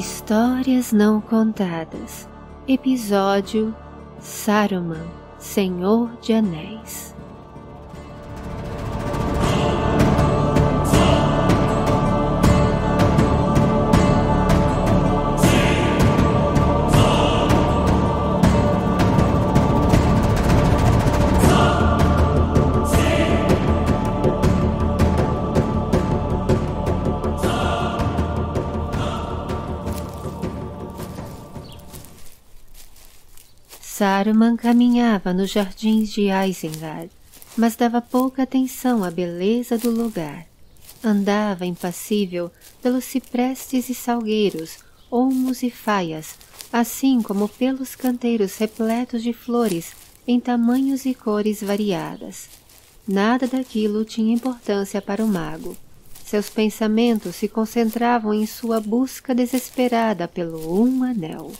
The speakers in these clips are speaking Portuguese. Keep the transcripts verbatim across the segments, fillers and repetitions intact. Histórias não contadas. Episódio Saruman, Senhor de Anéis. Saruman caminhava nos jardins de Isengard, mas dava pouca atenção à beleza do lugar. Andava impassível pelos ciprestes e salgueiros, olmos e faias, assim como pelos canteiros repletos de flores em tamanhos e cores variadas. Nada daquilo tinha importância para o mago. Seus pensamentos se concentravam em sua busca desesperada pelo Um Anel.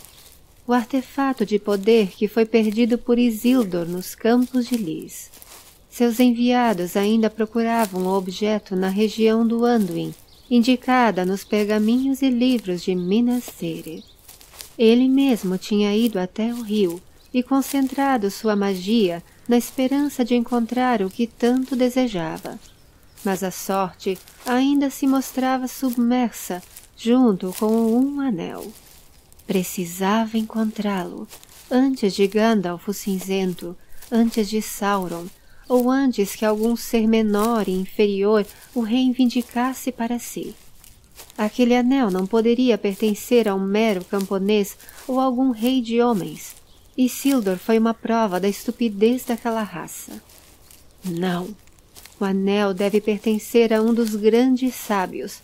O artefato de poder que foi perdido por Isildur nos campos de Lys. Seus enviados ainda procuravam o objeto na região do Anduin, indicada nos pergaminhos e livros de Minas Tirith. Ele mesmo tinha ido até o rio e concentrado sua magia na esperança de encontrar o que tanto desejava. Mas a sorte ainda se mostrava submersa junto com o Um Anel. Precisava encontrá-lo, antes de Gandalf o Cinzento, antes de Sauron, ou antes que algum ser menor e inferior o reivindicasse para si. Aquele anel não poderia pertencer a um mero camponês ou a algum rei de homens. Isildur foi uma prova da estupidez daquela raça. Não, o anel deve pertencer a um dos grandes sábios.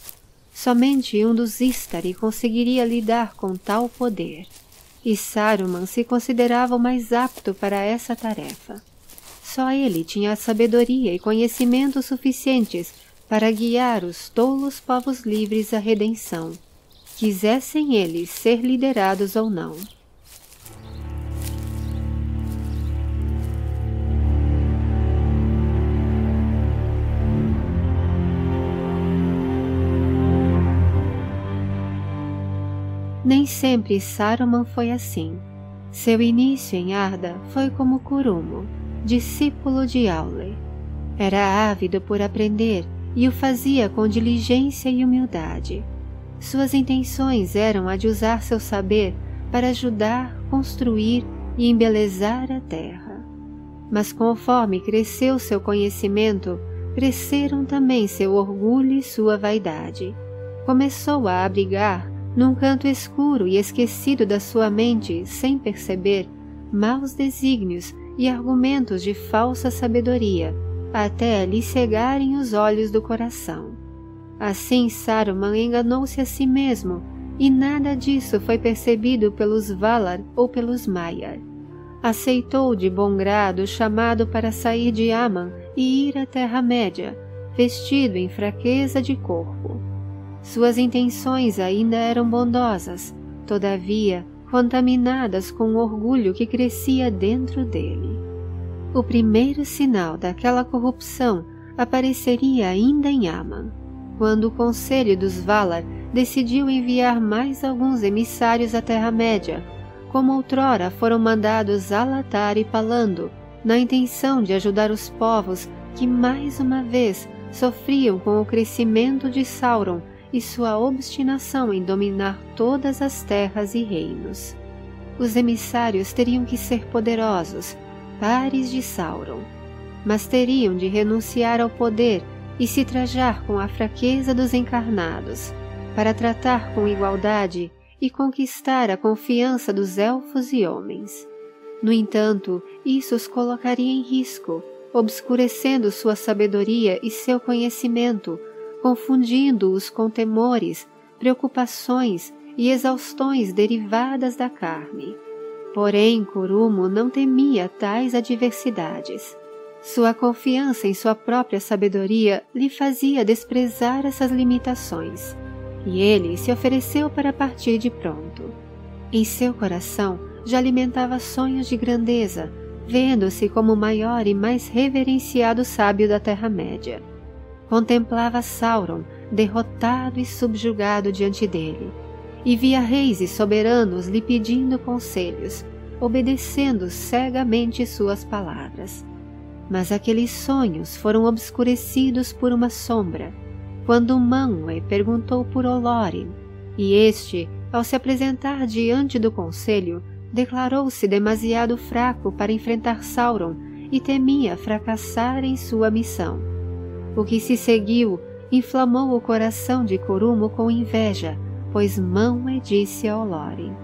Somente um dos Istari conseguiria lidar com tal poder, e Saruman se considerava o mais apto para essa tarefa. Só ele tinha sabedoria e conhecimento suficientes para guiar os tolos povos livres à redenção, quisessem eles ser liderados ou não. Nem sempre Saruman foi assim. Seu início em Arda foi como Curumo, discípulo de Aule. Era ávido por aprender e o fazia com diligência e humildade. Suas intenções eram a de usar seu saber para ajudar, construir e embelezar a terra. Mas conforme cresceu seu conhecimento, cresceram também seu orgulho e sua vaidade. Começou a abrigar, num canto escuro e esquecido da sua mente, sem perceber, maus desígnios e argumentos de falsa sabedoria, até lhe cegarem os olhos do coração. Assim Saruman enganou-se a si mesmo, e nada disso foi percebido pelos Valar ou pelos Maiar. Aceitou de bom grado o chamado para sair de Aman e ir à Terra-média, vestido em fraqueza de corpo. Suas intenções ainda eram bondosas, todavia contaminadas com o orgulho que crescia dentro dele. O primeiro sinal daquela corrupção apareceria ainda em Aman, quando o Conselho dos Valar decidiu enviar mais alguns emissários à Terra-média, como outrora foram mandados Alatar e Pallando, na intenção de ajudar os povos que mais uma vez sofriam com o crescimento de Sauron e sua obstinação em dominar todas as terras e reinos. Os emissários teriam que ser poderosos, pares de Sauron, mas teriam de renunciar ao poder e se trajar com a fraqueza dos encarnados, para tratar com igualdade e conquistar a confiança dos elfos e homens. No entanto, isso os colocaria em risco, obscurecendo sua sabedoria e seu conhecimento, confundindo-os com temores, preocupações e exaustões derivadas da carne. Porém, Curumo não temia tais adversidades. Sua confiança em sua própria sabedoria lhe fazia desprezar essas limitações, e ele se ofereceu para partir de pronto. Em seu coração já alimentava sonhos de grandeza, vendo-se como o maior e mais reverenciado sábio da Terra-média. Contemplava Sauron derrotado e subjugado diante dele, e via reis e soberanos lhe pedindo conselhos, obedecendo cegamente suas palavras. Mas aqueles sonhos foram obscurecidos por uma sombra, quando Manwë perguntou por Olorin, e este, ao se apresentar diante do conselho, declarou-se demasiado fraco para enfrentar Sauron e temia fracassar em sua missão. O que se seguiu inflamou o coração de Curumo com inveja, pois Manwë disse a Olorin: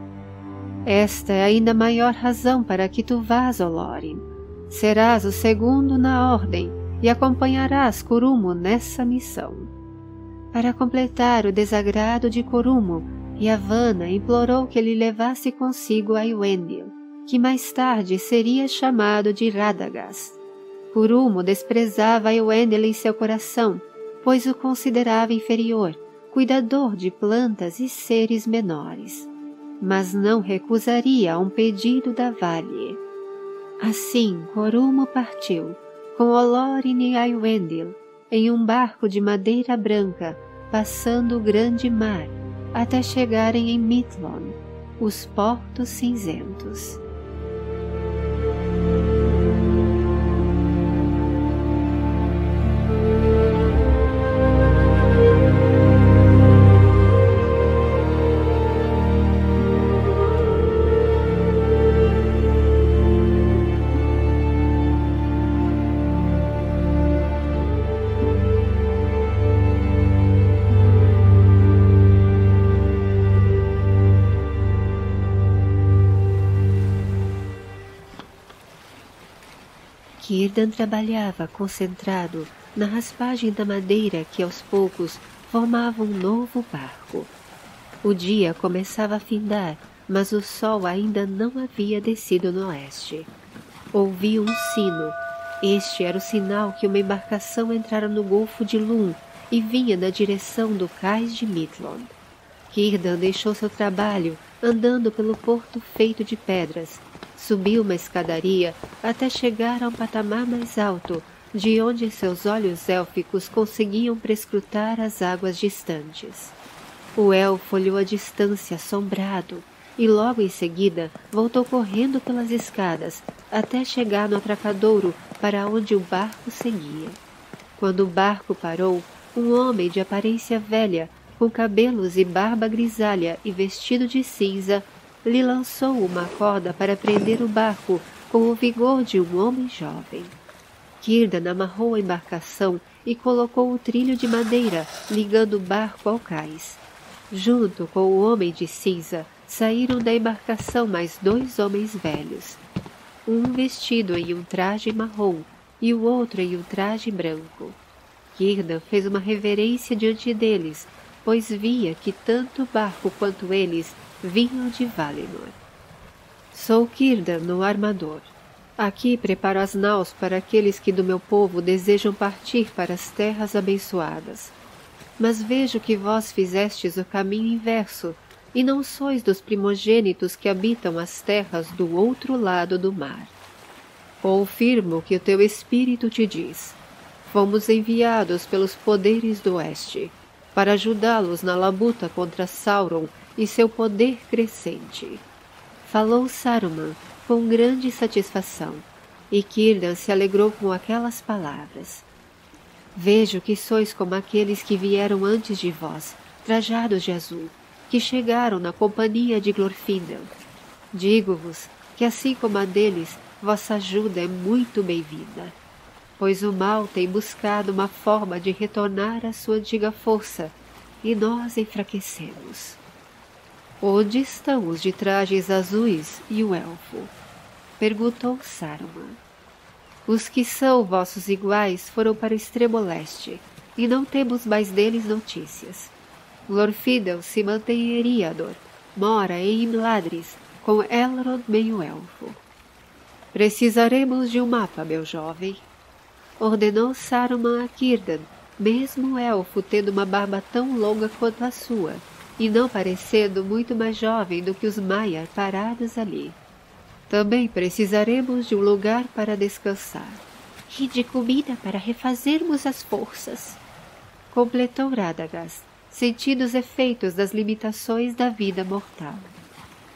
"Esta é ainda maior razão para que tu vás, Olorin. Serás o segundo na ordem e acompanharás Curumo nessa missão." Para completar o desagrado de Curumo, Yavanna implorou que ele levasse consigo Aiwendil, que mais tarde seria chamado de Radagast. Curumo desprezava Aiwendil em seu coração, pois o considerava inferior, cuidador de plantas e seres menores, mas não recusaria a um pedido da Valar. Assim, Curumo partiu, com Olorin e Aiwendil, em um barco de madeira branca, passando o grande mar, até chegarem em Mithlond, os Portos Cinzentos. Círdan trabalhava concentrado na raspagem da madeira que, aos poucos, formava um novo barco. O dia começava a findar, mas o sol ainda não havia descido no oeste. Ouviu um sino. Este era o sinal que uma embarcação entrara no Golfo de Lún e vinha na direção do cais de Mithlond. Círdan deixou seu trabalho andando pelo porto feito de pedras, subiu uma escadaria até chegar a um patamar mais alto, de onde seus olhos élficos conseguiam prescrutar as águas distantes. O elfo olhou a distância assombrado e logo em seguida voltou correndo pelas escadas até chegar no atracadouro para onde o barco seguia. Quando o barco parou, um homem de aparência velha, com cabelos e barba grisalha e vestido de cinza, lhe lançou uma corda para prender o barco com o vigor de um homem jovem. Círdan amarrou a embarcação e colocou o trilho de madeira, ligando o barco ao cais. Junto com o homem de cinza, saíram da embarcação mais dois homens velhos, um vestido em um traje marrom e o outro em um traje branco. Círdan fez uma reverência diante deles, pois via que tanto o barco quanto eles vinham de Valinor. — Sou Círdan, o armador. Aqui preparo as naus para aqueles que do meu povo desejam partir para as terras abençoadas. Mas vejo que vós fizestes o caminho inverso, e não sois dos primogênitos que habitam as terras do outro lado do mar. Confirmo o que o teu espírito te diz. Fomos enviados pelos poderes do oeste, para ajudá-los na labuta contra Sauron e seu poder crescente. Falou Saruman com grande satisfação, e Círdan se alegrou com aquelas palavras. Vejo que sois como aqueles que vieram antes de vós, trajados de azul, que chegaram na companhia de Glorfindel. Digo-vos que, assim como a deles, vossa ajuda é muito bem-vinda, pois o mal tem buscado uma forma de retornar à sua antiga força, e nós enfraquecemos. Onde estão os de trajes azuis e o elfo? Perguntou Saruman. Os que são vossos iguais foram para o extremo leste, e não temos mais deles notícias. Glorfindel se mantém em Eriador, mora em Imladris, com Elrond meio-elfo. Precisaremos de um mapa, meu jovem, ordenou Saruman a Círdan, mesmo o elfo tendo uma barba tão longa quanto a sua, e não parecendo muito mais jovem do que os Maiar parados ali. Também precisaremos de um lugar para descansar e de comida para refazermos as forças, completou Radagast, sentindo os efeitos das limitações da vida mortal.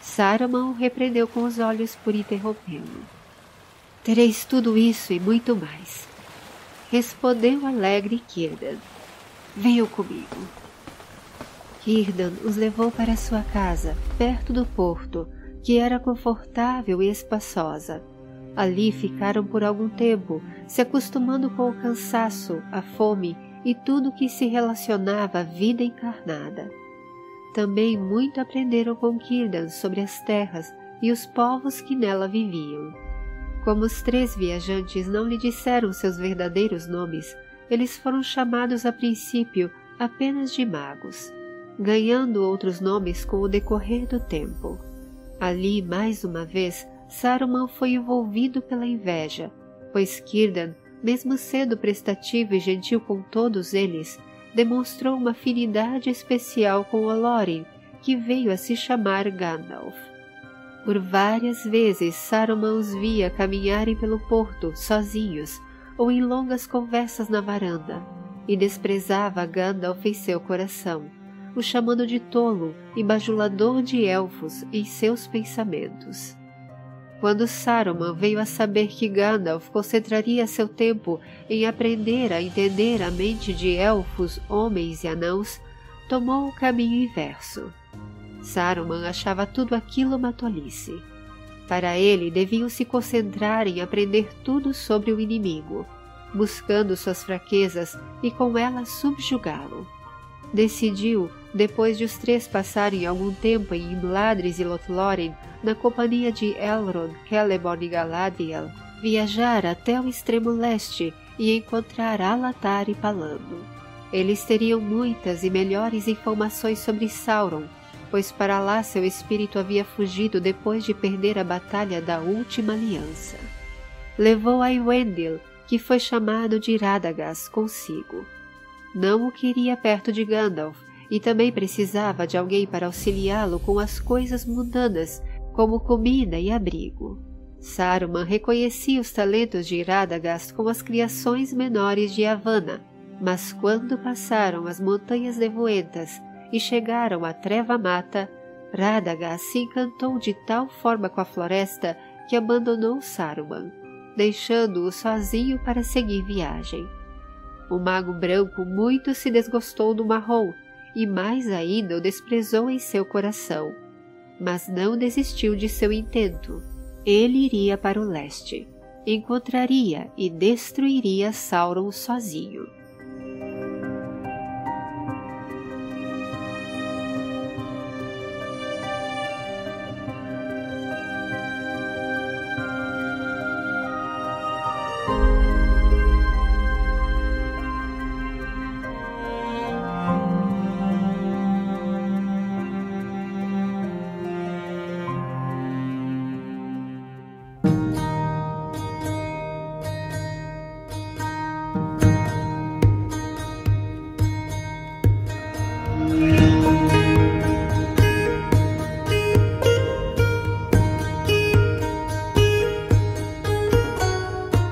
Saruman o repreendeu com os olhos por interrompê-lo. — Tereis tudo isso e muito mais — respondeu alegre Círdan. — Venham comigo. Círdan os levou para sua casa, perto do porto, que era confortável e espaçosa. Ali ficaram por algum tempo, se acostumando com o cansaço, a fome e tudo que se relacionava à vida encarnada. Também muito aprenderam com Círdan sobre as terras e os povos que nela viviam. Como os três viajantes não lhe disseram seus verdadeiros nomes, eles foram chamados a princípio apenas de magos, ganhando outros nomes com o decorrer do tempo. Ali, mais uma vez, Saruman foi envolvido pela inveja, pois Círdan, mesmo sendo prestativo e gentil com todos eles, demonstrou uma afinidade especial com Olorin, que veio a se chamar Gandalf. Por várias vezes Saruman os via caminharem pelo porto, sozinhos, ou em longas conversas na varanda, e desprezava Gandalf em seu coração, o chamando de tolo e bajulador de elfos em seus pensamentos. Quando Saruman veio a saber que Gandalf concentraria seu tempo em aprender a entender a mente de elfos, homens e anãos, tomou o caminho inverso. Saruman achava tudo aquilo uma tolice. Para ele, deviam se concentrar em aprender tudo sobre o inimigo, buscando suas fraquezas e com elas subjugá-lo. Decidiu, depois de os três passarem algum tempo em Imladris e Lothlórien, na companhia de Elrond, Celeborn e Galadriel, viajar até o extremo leste e encontrar Alatar e Pallando. Eles teriam muitas e melhores informações sobre Sauron, pois para lá seu espírito havia fugido depois de perder a batalha da Última Aliança. Levou Aiwendil, que foi chamado de Radagast, consigo. Não o queria perto de Gandalf, e também precisava de alguém para auxiliá-lo com as coisas mundanas, como comida e abrigo. Saruman reconhecia os talentos de Radagast com as criações menores de Havana, mas quando passaram as montanhas Nevoentas e chegaram à Treva Mata, Radagast se encantou de tal forma com a floresta que abandonou Saruman, deixando-o sozinho para seguir viagem. O mago branco muito se desgostou do marrom, e mais ainda o desprezou em seu coração, mas não desistiu de seu intento. Ele iria para o leste, encontraria e destruiria Sauron sozinho.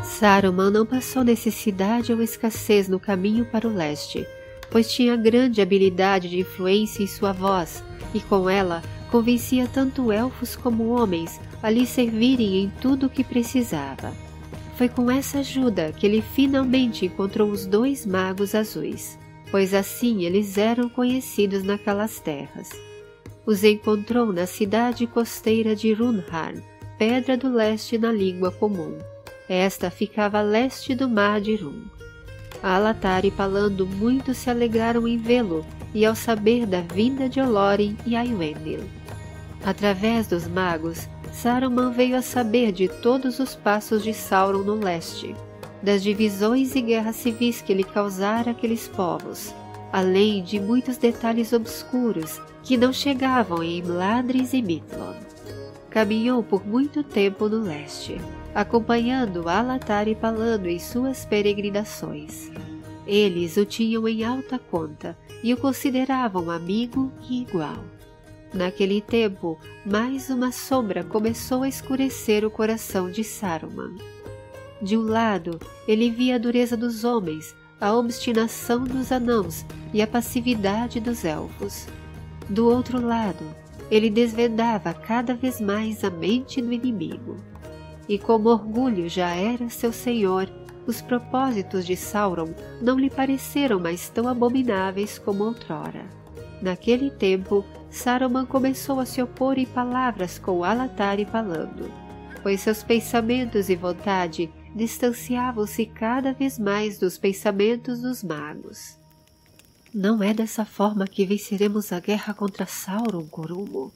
Saruman não passou necessidade ou escassez no caminho para o leste, pois tinha grande habilidade de influência em sua voz, e com ela convencia tanto elfos como homens a lhe servirem em tudo o que precisava. Foi com essa ajuda que ele finalmente encontrou os dois magos azuis, pois assim eles eram conhecidos naquelas terras. Os encontrou na cidade costeira de Runharn, Pedra do Leste na língua comum. Esta ficava a leste do mar de Rum. Alatar e Pallando muito se alegraram em vê-lo e ao saber da vinda de Olorin e Aiwendil. Através dos magos, Saruman veio a saber de todos os passos de Sauron no leste, das divisões e guerras civis que ele causara àqueles povos, além de muitos detalhes obscuros que não chegavam em Imladris e Mithlond. Caminhou por muito tempo no leste, acompanhando Alatar e Pallando em suas peregrinações. Eles o tinham em alta conta e o consideravam amigo e igual. Naquele tempo, mais uma sombra começou a escurecer o coração de Saruman. De um lado, ele via a dureza dos homens, a obstinação dos anãos e a passividade dos elfos. Do outro lado, ele desvendava cada vez mais a mente do inimigo. E como orgulho já era seu senhor, os propósitos de Sauron não lhe pareceram mais tão abomináveis como outrora. Naquele tempo, Saruman começou a se opor em palavras com Alatar e Pallando, pois seus pensamentos e vontade distanciavam-se cada vez mais dos pensamentos dos magos. — Não é dessa forma que venceremos a guerra contra Sauron, Curumo,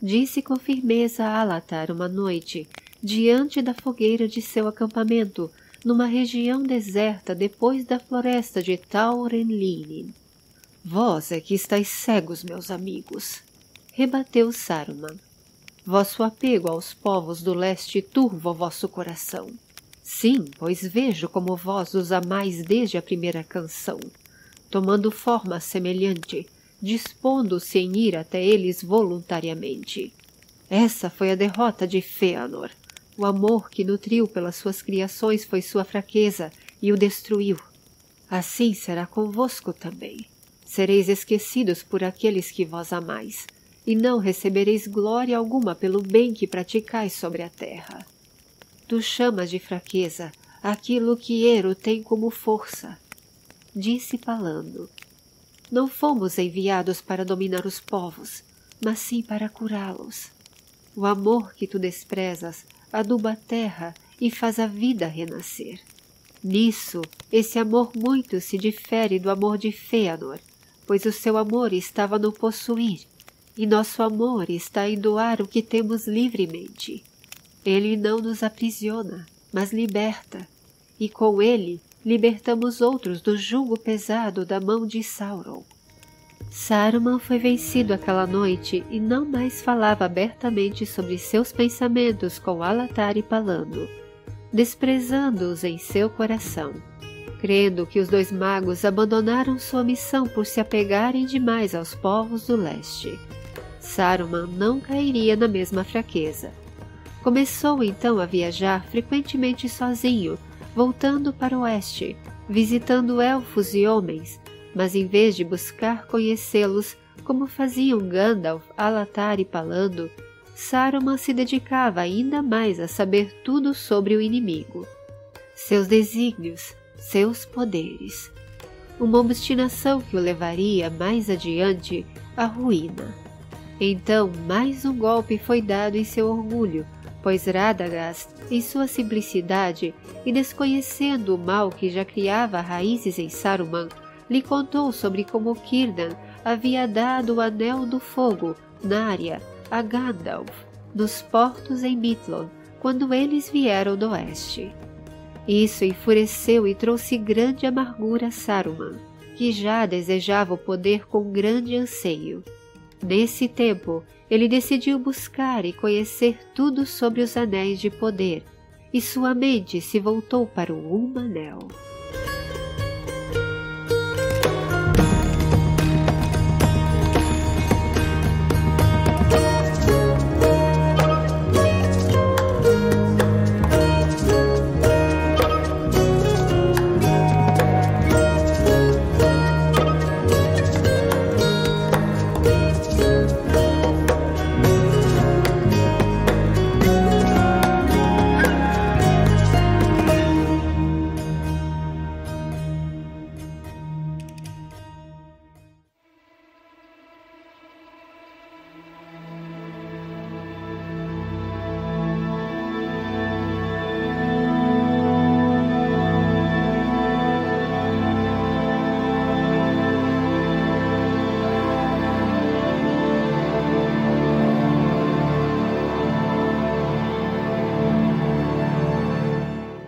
disse com firmeza Alatar uma noite, diante da fogueira de seu acampamento, numa região deserta depois da floresta de Taurenlinin. — Vós é que estáis cegos, meus amigos! — rebateu Saruman. — Vosso apego aos povos do leste turva o vosso coração. Sim, pois vejo como vós os amais desde a primeira canção, tomando forma semelhante, dispondo-se em ir até eles voluntariamente. Essa foi a derrota de Fëanor. O amor que nutriu pelas suas criações foi sua fraqueza e o destruiu. Assim será convosco também. Sereis esquecidos por aqueles que vós amais, e não recebereis glória alguma pelo bem que praticais sobre a terra. Tu chamas de fraqueza aquilo que Eru tem como força, disse Pallando. Não fomos enviados para dominar os povos, mas sim para curá-los. O amor que tu desprezas aduba a terra e faz a vida renascer. Nisso, esse amor muito se difere do amor de Fëanor, pois o seu amor estava no possuir, e nosso amor está em doar o que temos livremente. Ele não nos aprisiona, mas liberta, e com ele libertamos outros do jugo pesado da mão de Sauron. Saruman foi vencido aquela noite e não mais falava abertamente sobre seus pensamentos com Alatar e Pallando, desprezando-os em seu coração, crendo que os dois magos abandonaram sua missão por se apegarem demais aos povos do leste. Saruman não cairia na mesma fraqueza. Começou então a viajar frequentemente sozinho, voltando para o oeste, visitando elfos e homens, mas em vez de buscar conhecê-los, como faziam Gandalf, Alatar e Pallando, Saruman se dedicava ainda mais a saber tudo sobre o inimigo, seus desígnios, seus poderes. Uma obstinação que o levaria mais adiante à ruína. Então, mais um golpe foi dado em seu orgulho, pois Radagast, em sua simplicidade e desconhecendo o mal que já criava raízes em Saruman, lhe contou sobre como Círdan havia dado o Anel do Fogo, Narya, a Gandalf, nos portos em Mithlond, quando eles vieram do oeste. Isso enfureceu e trouxe grande amargura a Saruman, que já desejava o poder com grande anseio. Nesse tempo, ele decidiu buscar e conhecer tudo sobre os Anéis de Poder, e sua mente se voltou para o Um Anel.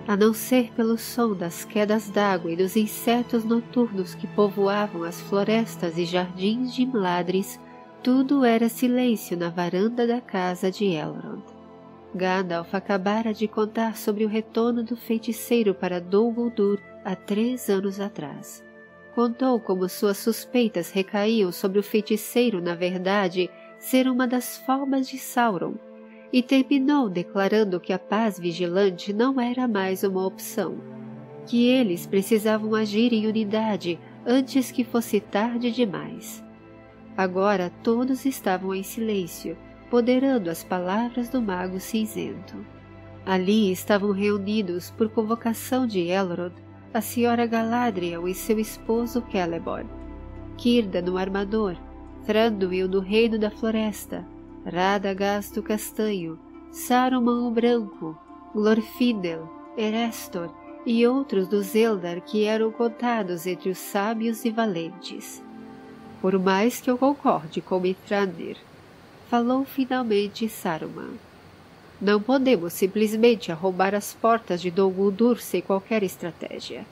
A não ser pelo som das quedas d'água e dos insetos noturnos que povoavam as florestas e jardins de Imladris, tudo era silêncio na varanda da casa de Elrond. Gandalf acabara de contar sobre o retorno do feiticeiro para Dol Guldur há três anos atrás. Contou como suas suspeitas recaíam sobre o feiticeiro, na verdade, ser uma das formas de Sauron, e terminou declarando que a paz vigilante não era mais uma opção. que eles precisavam agir em unidade antes que fosse tarde demais. Agora todos estavam em silêncio, ponderando as palavras do Mago Cinzento. Ali estavam reunidos por convocação de Elrond a Senhora Galadriel e seu esposo Celeborn, Círdan o Armador, Thranduil do Reino da Floresta, Radagast o Castanho, Saruman o Branco, Glorfindel, Erestor e outros dos Eldar que eram contados entre os sábios e valentes. Por mais que eu concorde com Mithrandir, falou finalmente Saruman. Não podemos simplesmente arrombar as portas de Dol Guldur sem qualquer estratégia.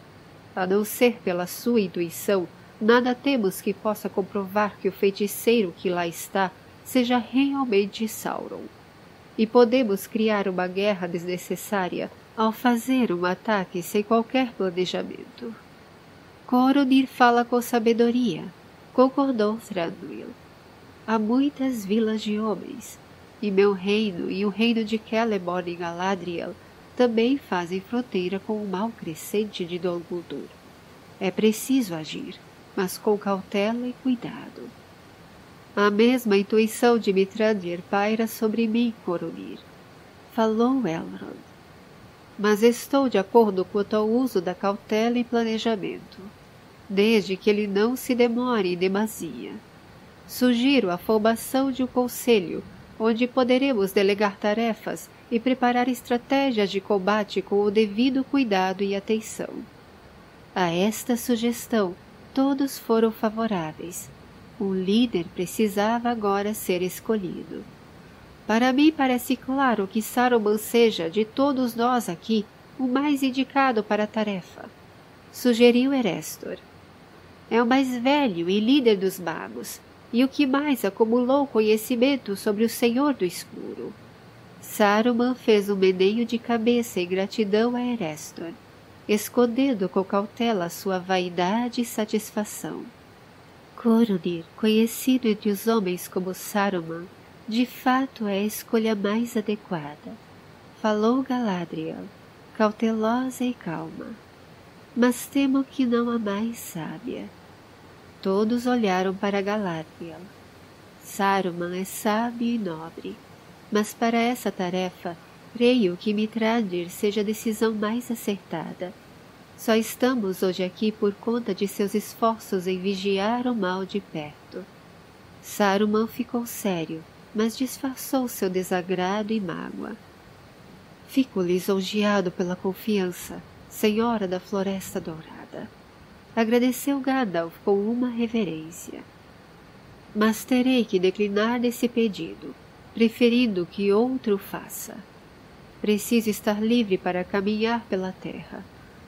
A não ser pela sua intuição, nada temos que possa comprovar que o feiticeiro que lá está seja realmente Sauron. E podemos criar uma guerra desnecessária ao fazer um ataque sem qualquer planejamento. Coronir fala com sabedoria, concordou Thranduil. Há muitas vilas de homens, e meu reino e o reino de Celeborn e Galadriel também fazem fronteira com o mal crescente de Dol Guldur. É preciso agir, mas com cautela e cuidado. A mesma intuição de Mithrandir paira sobre mim, Coronir, falou Elrond. Mas estou de acordo quanto ao uso da cautela e planejamento, desde que ele não se demore em demasia. Sugiro a formação de um conselho, onde poderemos delegar tarefas e preparar estratégias de combate com o devido cuidado e atenção. A esta sugestão, todos foram favoráveis. Um líder precisava agora ser escolhido. Para mim parece claro que Saruman seja, de todos nós aqui, o mais indicado para a tarefa, sugeriu Erestor. É o mais velho e líder dos magos, e o que mais acumulou conhecimento sobre o Senhor do Escuro. Saruman fez um meneio de cabeça em gratidão a Erestor, escondendo com cautela sua vaidade e satisfação. Coronir, conhecido entre os homens como Saruman, de fato é a escolha mais adequada, falou Galadriel, cautelosa e calma. Mas temo que não há mais sábia. Todos olharam para Galadriel. Saruman é sábio e nobre, mas para essa tarefa, creio que Mithrandir seja a decisão mais acertada. Só estamos hoje aqui por conta de seus esforços em vigiar o mal de perto. Saruman ficou sério, mas disfarçou seu desagrado e mágoa. Fico lisonjeado pela confiança, Senhora da Floresta Dourada, agradeceu Gandalf com uma reverência. Mas terei que declinar desse pedido, preferindo que outro faça. Preciso estar livre para caminhar pela terra,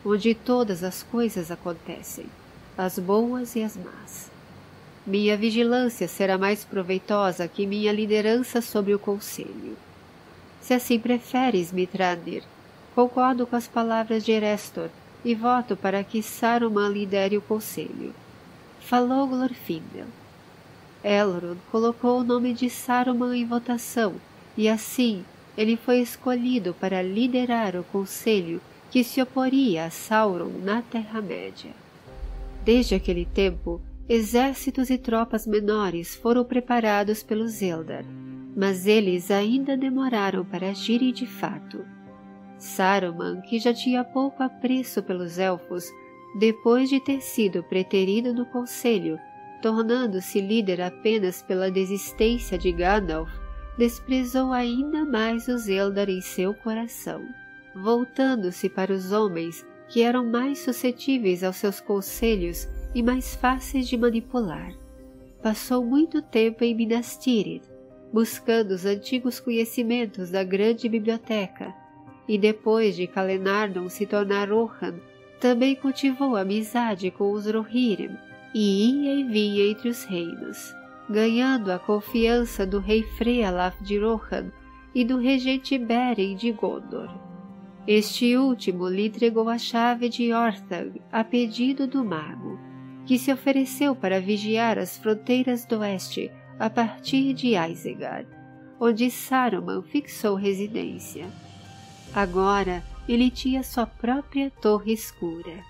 onde todas as coisas acontecem, as boas e as más. Minha vigilância será mais proveitosa que minha liderança sobre o conselho. Se assim preferes, Mithrandir, concordo com as palavras de Erestor e voto para que Saruman lidere o conselho, falou Glorfindel. Elrond colocou o nome de Saruman em votação, e assim ele foi escolhido para liderar o conselho que se oporia a Sauron na Terra-média. Desde aquele tempo, exércitos e tropas menores foram preparados pelos Eldar, mas eles ainda demoraram para agirem de fato. Saruman, que já tinha pouco apreço pelos elfos, depois de ter sido preterido no conselho, tornando-se líder apenas pela desistência de Gandalf, desprezou ainda mais os Eldar em seu coração, voltando-se para os homens que eram mais suscetíveis aos seus conselhos e mais fáceis de manipular. Passou muito tempo em Minas Tirith, buscando os antigos conhecimentos da grande biblioteca, e depois de Calenardon se tornar Rohan, também cultivou amizade com os Rohirrim e ia e vinha entre os reinos, ganhando a confiança do rei Frealaf de Rohan e do regente Beren de Gondor. Este último lhe entregou a chave de Orthanc a pedido do mago, que se ofereceu para vigiar as fronteiras do oeste a partir de Isengard, onde Saruman fixou residência. Agora ele tinha sua própria torre escura.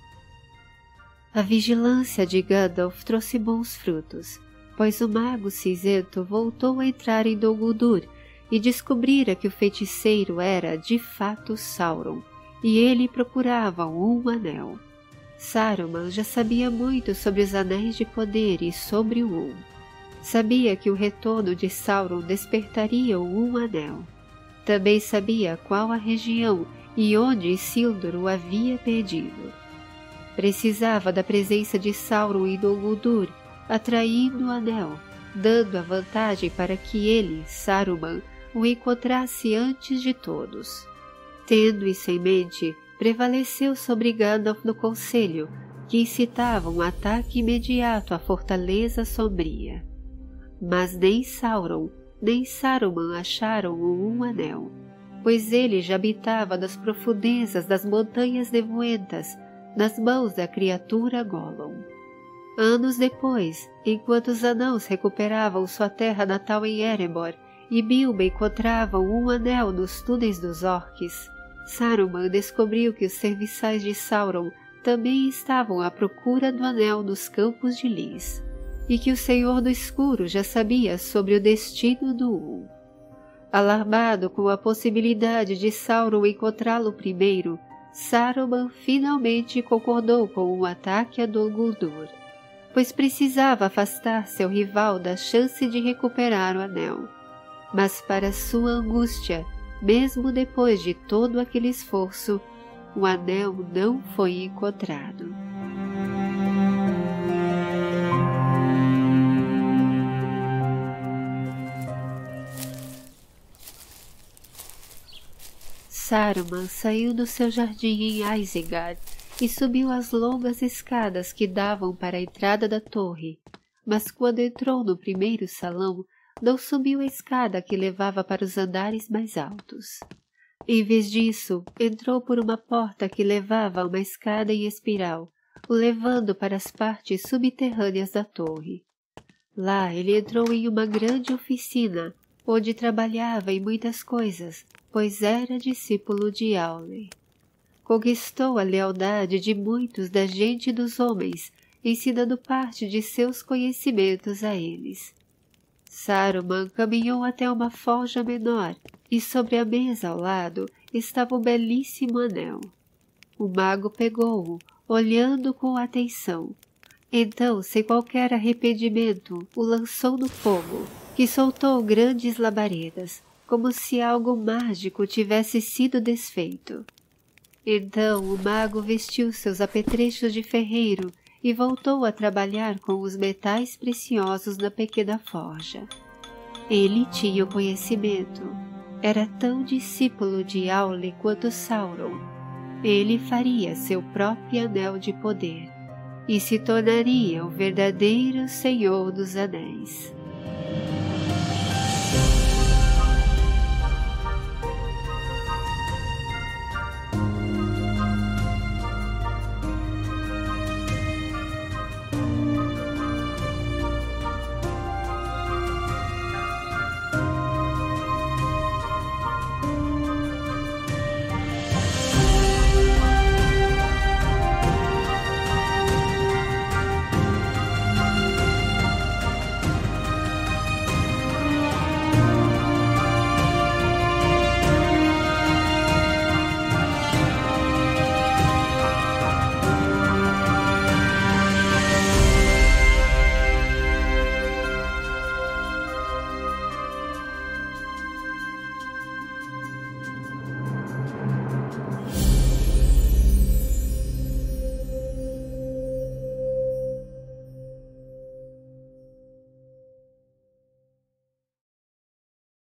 A vigilância de Gandalf trouxe bons frutos, pois o mago cinzento voltou a entrar em Dol Guldur e descobrira que o feiticeiro era, de fato, Sauron, e ele procurava um anel. Saruman já sabia muito sobre os anéis de poder e sobre o Um. Sabia que o retorno de Sauron despertaria o Um Anel. Também sabia qual a região e onde Isildur o havia perdido. Precisava da presença de Sauron e Dol Guldur, atraindo o anel, dando a vantagem para que ele, Saruman, o encontrasse antes de todos. Tendo isso em mente, prevaleceu sobre Gandalf no conselho, que incitava um ataque imediato à Fortaleza Sombria. Mas nem Sauron, nem Saruman acharam o Um Anel, pois ele já habitava nas profundezas das montanhas Nevoentas, nas mãos da criatura Gollum. Anos depois, enquanto os anãos recuperavam sua terra natal em Erebor e Bilbo encontrava um anel nos túneis dos orques, Saruman descobriu que os serviçais de Sauron também estavam à procura do anel nos campos de Lys, e que o Senhor do Escuro já sabia sobre o destino do Um. Alarmado com a possibilidade de Sauron encontrá-lo primeiro, Saruman finalmente concordou com um ataque a Dol Guldur, pois precisava afastar seu rival da chance de recuperar o anel. Mas para sua angústia, mesmo depois de todo aquele esforço, o anel não foi encontrado. Saruman saiu do seu jardim em Isengard e subiu as longas escadas que davam para a entrada da torre, mas quando entrou no primeiro salão, não subiu a escada que levava para os andares mais altos. Em vez disso, entrou por uma porta que levava a uma escada em espiral, o levando para as partes subterrâneas da torre. Lá ele entrou em uma grande oficina, onde trabalhava em muitas coisas, pois era discípulo de Aule. Conquistou a lealdade de muitos da gente dos homens, ensinando parte de seus conhecimentos a eles. Saruman caminhou até uma forja menor, e sobre a mesa ao lado estava um belíssimo anel. O mago pegou-o, olhando com atenção. Então, sem qualquer arrependimento, o lançou no fogo, que soltou grandes labaredas, como se algo mágico tivesse sido desfeito. Então o mago vestiu seus apetrechos de ferreiro e voltou a trabalhar com os metais preciosos na pequena forja. Ele tinha o conhecimento. Era tão discípulo de Aule quanto Sauron. Ele faria seu próprio anel de poder e se tornaria o verdadeiro Senhor dos Anéis.